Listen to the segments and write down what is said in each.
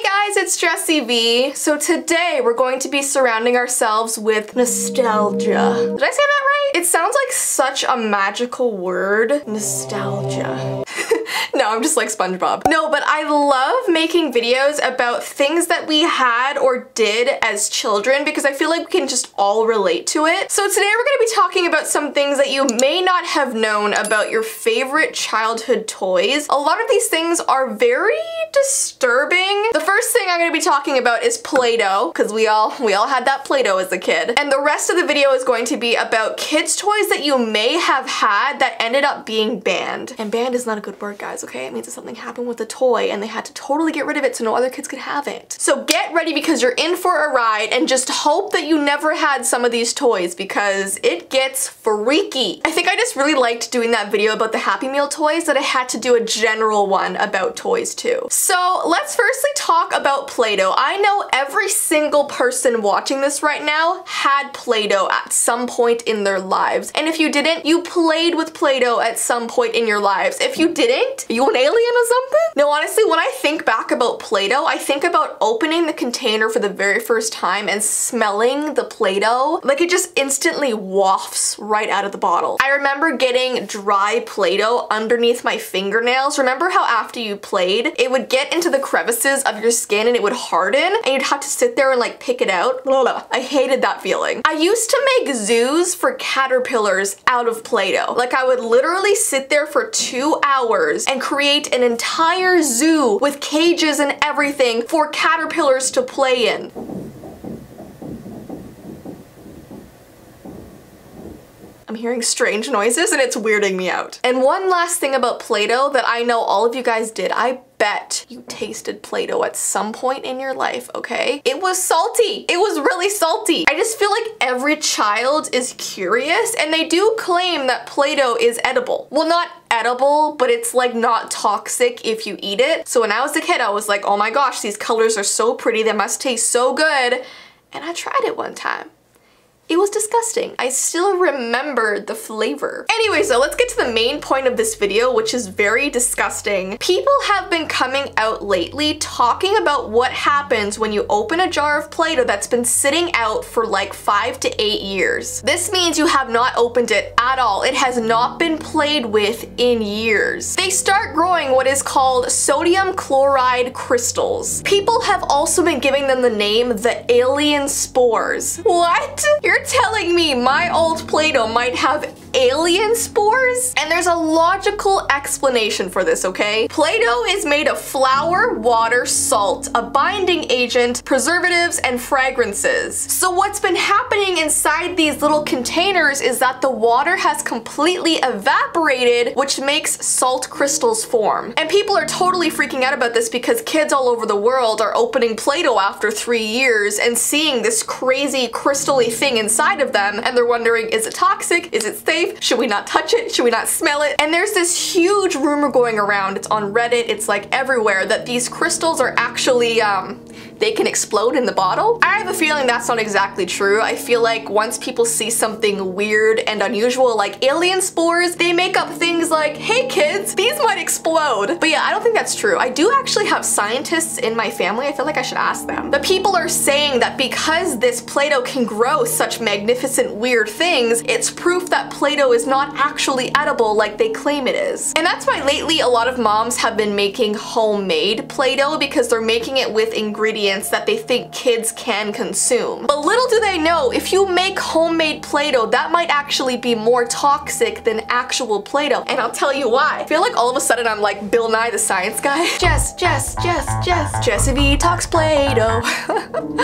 Hey guys, it's Jessii Vee. So today we're going to be surrounding ourselves with nostalgia. Did I say that right? It sounds like such a magical word. Nostalgia. No, I'm just like SpongeBob. No, but I love making videos about things that we had or did as children because I feel like we can just all relate to it. So today we're gonna be talking about some things that you may not have known about your favorite childhood toys. A lot of these things are very disturbing. The first thing I'm gonna be talking about is Play-Doh, because we all had that Play-Doh as a kid. And the rest of the video is going to be about kids' toys that you may have had that ended up being banned. And banned is not a good word, guys. Okay, it means that something happened with the toy and they had to totally get rid of it so no other kids could have it. So get ready because you're in for a ride, and just hope that you never had some of these toys because it gets freaky. I think I just really liked doing that video about the Happy Meal toys that I had to do a general one about toys too. So let's firstly talk about Play-Doh. I know every single person watching this right now had Play-Doh at some point in their lives. And if you didn't, you played with Play-Doh at some point in your lives. If you didn't, are you an alien or something? No, honestly, when I think back about Play-Doh, I think about opening the container for the very first time and smelling the Play-Doh. Like, it just instantly wafts right out of the bottle. I remember getting dry Play-Doh underneath my fingernails. Remember how after you played, it would get into the crevices of your skin and it would harden and you'd have to sit there and like pick it out? I hated that feeling. I used to make zoos for caterpillars out of Play-Doh. Like, I would literally sit there for 2 hours and create an entire zoo with cages and everything for caterpillars to play in. I'm hearing strange noises and it's weirding me out. And one last thing about Play-Doh that I know all of you guys did. I bet you tasted Play-Doh at some point in your life, okay? It was salty. It was really salty. I just feel like every child is curious, and they do claim that Play-Doh is edible. Well, not edible, but it's like not toxic if you eat it. So when I was a kid, I was like, oh my gosh, these colors are so pretty. They must taste so good. And I tried it one time. It was disgusting. I still remember the flavor. Anyway, so let's get to the main point of this video, which is very disgusting. People have been coming out lately talking about what happens when you open a jar of Play-Doh that's been sitting out for like 5 to 8 years. This means you have not opened it at all. It has not been played with in years. They start growing what is called sodium chloride crystals. People have also been giving them the name the alien spores. What? You're telling me my old Play-Doh might have alien spores? And there's a logical explanation for this, okay? Play-Doh is made of flour, water, salt, a binding agent, preservatives, and fragrances. So what's been happening inside these little containers is that the water has completely evaporated, which makes salt crystals form. And people are totally freaking out about this because kids all over the world are opening Play-Doh after 3 years and seeing this crazy crystally thing inside of them, and they're wondering, is it toxic? Is it safe? Should we not touch it? Should we not smell it? And there's this huge rumor going around, it's on Reddit, it's like everywhere, that these crystals are actually, they can explode in the bottle. I have a feeling that's not exactly true. I feel like once people see something weird and unusual like alien spores, they make up things like, hey kids, these might explode. But yeah, I don't think that's true. I do actually have scientists in my family. I feel like I should ask them. But people are saying that because this Play-Doh can grow such magnificent weird things, it's proof that Play-Doh is not actually edible like they claim it is. And that's why lately a lot of moms have been making homemade Play-Doh, because they're making it with ingredients that they think kids can consume. But little do they know, if you make homemade Play-Doh, that might actually be more toxic than actual Play-Doh. And I'll tell you why. I feel like all of a sudden I'm like Bill Nye the Science Guy. Jess. Jessii Vee talks Play-Doh.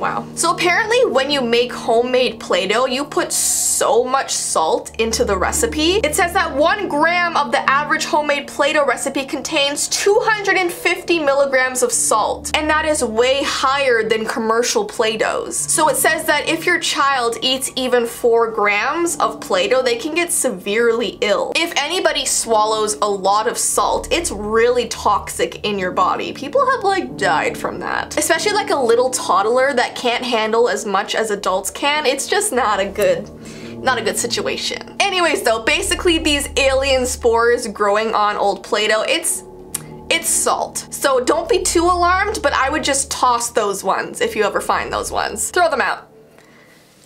Wow. So apparently when you make homemade Play-Doh, you put so much salt into the recipe. It says that 1 gram of the average homemade Play-Doh recipe contains 250 milligrams of salt, and that is way higher than commercial Play-Dohs. So it says that if your child eats even 4 grams of Play-Doh, they can get severely ill. If anybody swallows a lot of salt, it's really toxic in your body. People have like died from that. Especially like a little toddler that can't handle as much as adults can. It's just not a good situation. Anyways though, basically these alien spores growing on old Play-Doh, it's it's salt. So don't be too alarmed, but I would just toss those ones if you ever find those ones. Throw them out.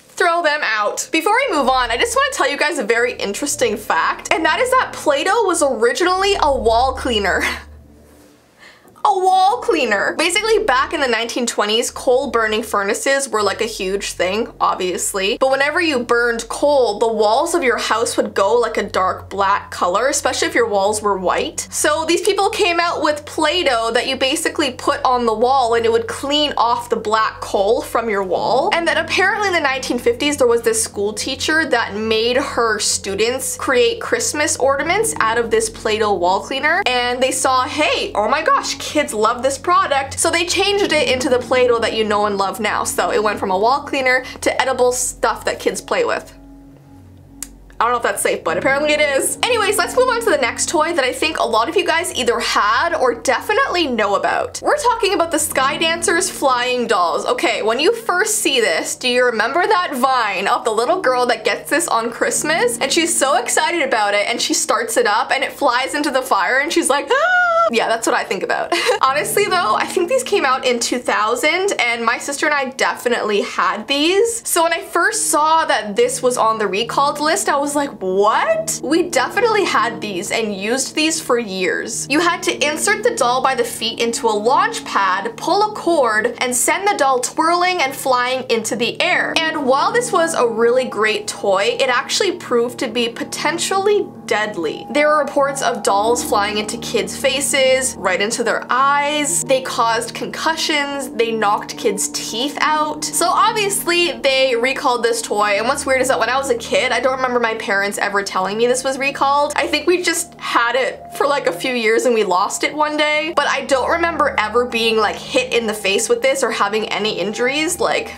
Throw them out. Before I move on, I just want to tell you guys a very interesting fact, and that is that Play-Doh was originally a wall cleaner. A wall cleaner. Basically, back in the 1920s, coal burning furnaces were like a huge thing, obviously. But whenever you burned coal, the walls of your house would go like a dark black color, especially if your walls were white. So these people came out with Play-Doh that you basically put on the wall and it would clean off the black coal from your wall. And then apparently in the 1950s, there was this school teacher that made her students create Christmas ornaments out of this Play-Doh wall cleaner. And they saw, hey, oh my gosh, kids love this product, so they changed it into the Play-Doh that you know and love now. So it went from a wall cleaner to edible stuff that kids play with. I don't know if that's safe, but apparently it is. Anyways, let's move on to the next toy that I think a lot of you guys either had or definitely know about. We're talking about the Sky Dancers flying dolls. Okay, when you first see this, do you remember that vine of the little girl that gets this on Christmas? And she's so excited about it and she starts it up and it flies into the fire and she's like, ah! Yeah, that's what I think about. Honestly though, I think these came out in 2000 and my sister and I definitely had these. So when I first saw that this was on the recalled list, I was like, what? We definitely had these and used these for years. You had to insert the doll by the feet into a launch pad, pull a cord, and send the doll twirling and flying into the air. And while this was a really great toy, it actually proved to be potentially deadly. There were reports of dolls flying into kids' faces, right into their eyes. They caused concussions. They knocked kids' teeth out. So obviously they recalled this toy. And what's weird is that when I was a kid, I don't remember my parents ever telling me this was recalled. I think we just had it for like a few years and we lost it one day. But I don't remember ever being like hit in the face with this or having any injuries. Like,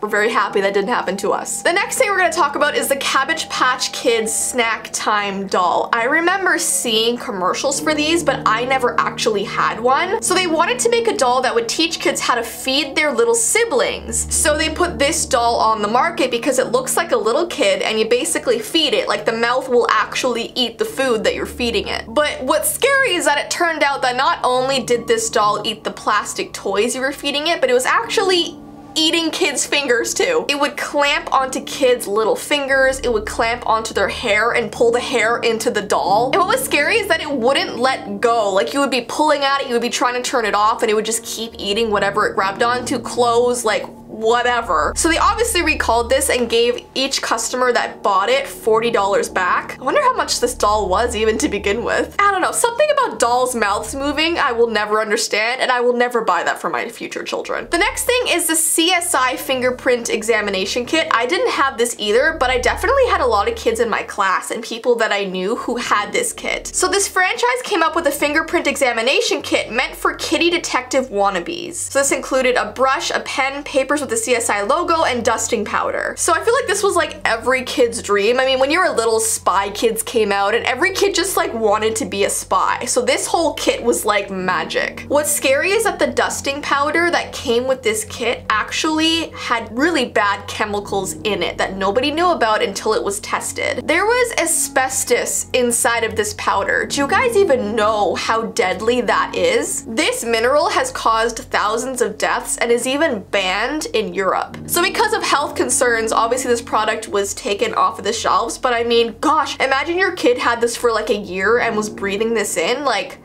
we're very happy that didn't happen to us. The next thing we're going to talk about is the Cabbage Patch Kids Snack Time doll. I remember seeing commercials for these, but I never actually had one. So they wanted to make a doll that would teach kids how to feed their little siblings. So they put this doll on the market because it looks like a little kid and you basically feed it. Like the mouth will actually eat the food that you're feeding it. But what's scary is that it turned out that not only did this doll eat the plastic toys you were feeding it, but it was actually eating kids' fingers too. It would clamp onto kids' little fingers, it would clamp onto their hair and pull the hair into the doll. And what was scary is that it wouldn't let go. Like you would be pulling at it, you would be trying to turn it off, and it would just keep eating whatever it grabbed onto, clothes, like whatever. So they obviously recalled this and gave each customer that bought it $40 back. I wonder how much this doll was even to begin with. I don't know, something about dolls' mouths moving I will never understand, and I will never buy that for my future children. The next thing is the CSI fingerprint examination kit. I didn't have this either, but I definitely had a lot of kids in my class and people that I knew who had this kit. So this franchise came up with a fingerprint examination kit meant for kitty detective wannabes. So this included a brush, a pen, papers with the CSI logo, and dusting powder. So I feel like this was like every kid's dream. I mean, when you were little, Spy Kids came out and every kid just like wanted to be a spy. So this whole kit was like magic. What's scary is that the dusting powder that came with this kit actually had really bad chemicals in it that nobody knew about until it was tested. There was asbestos inside of this powder. Do you guys even know how deadly that is? This mineral has caused thousands of deaths and is even banned in Europe. So because of health concerns, obviously this product was taken off of the shelves, but I mean, gosh, imagine your kid had this for like a year and was breathing this in, like,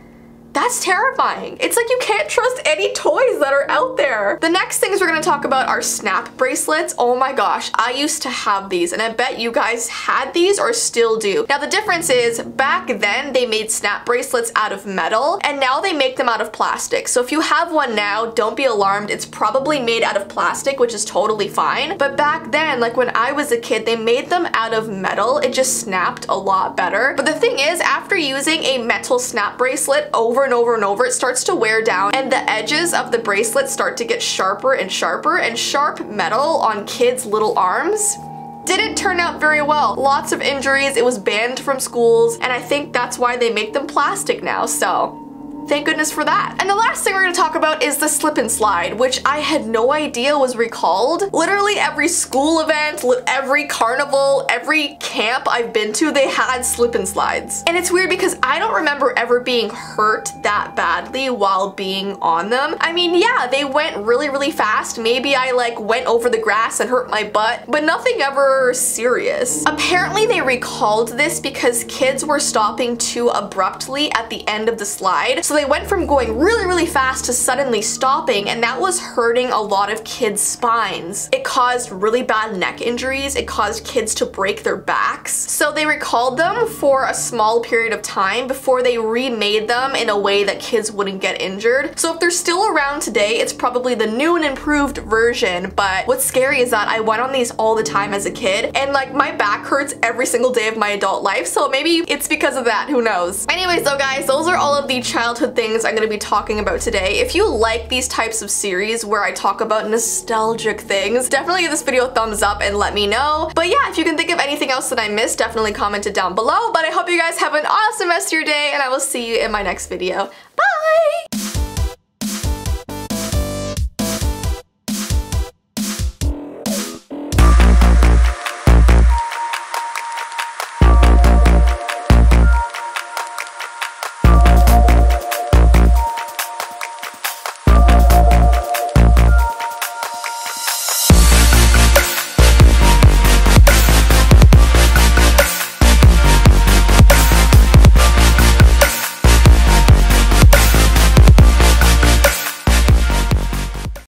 that's terrifying. It's like you can't trust any toys that are out there. The next things we're gonna talk about are snap bracelets. Oh my gosh, I used to have these and I bet you guys had these or still do. Now the difference is back then they made snap bracelets out of metal and now they make them out of plastic. So if you have one now, don't be alarmed. It's probably made out of plastic, which is totally fine. But back then, like when I was a kid, they made them out of metal. It just snapped a lot better. But the thing is, after using a metal snap bracelet over and over, it starts to wear down and the edges of the bracelet start to get sharper and sharper, and sharp metal on kids' little arms didn't turn out very well. Lots of injuries, it was banned from schools, and I think that's why they make them plastic now, so Thank goodness for that. And the last thing we're gonna talk about is the slip and slide, which I had no idea was recalled. Literally every school event, every carnival, every camp I've been to, they had slip and slides. And it's weird because I don't remember ever being hurt that badly while being on them. I mean, yeah, they went really, really fast. Maybe I like went over the grass and hurt my butt, but nothing ever serious. Apparently they recalled this because kids were stopping too abruptly at the end of the slide. So they went from going really, really fast to suddenly stopping, and that was hurting a lot of kids' spines. It caused really bad neck injuries. It caused kids to break their backs. So they recalled them for a small period of time before they remade them in a way that kids wouldn't get injured. So if they're still around today, it's probably the new and improved version, but what's scary is that I went on these all the time as a kid, and like my back hurts every single day of my adult life, so maybe it's because of that, who knows. Anyways though guys, those are all of the childhood things I'm gonna be talking about today. If you like these types of series where I talk about nostalgic things, definitely give this video a thumbs up and let me know. But yeah, if you can think of anything else that I missed, definitely comment it down below. But I hope you guys have an awesome rest of your day, and I will see you in my next video.